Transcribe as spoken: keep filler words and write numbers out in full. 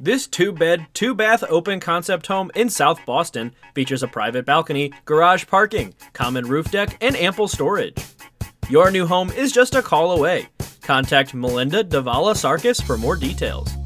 This two-bed, two-bath open concept home in South Boston features a private balcony, garage parking, common roof deck, and ample storage. Your new home is just a call away. Contact Melinda Davala Sarkis for more details.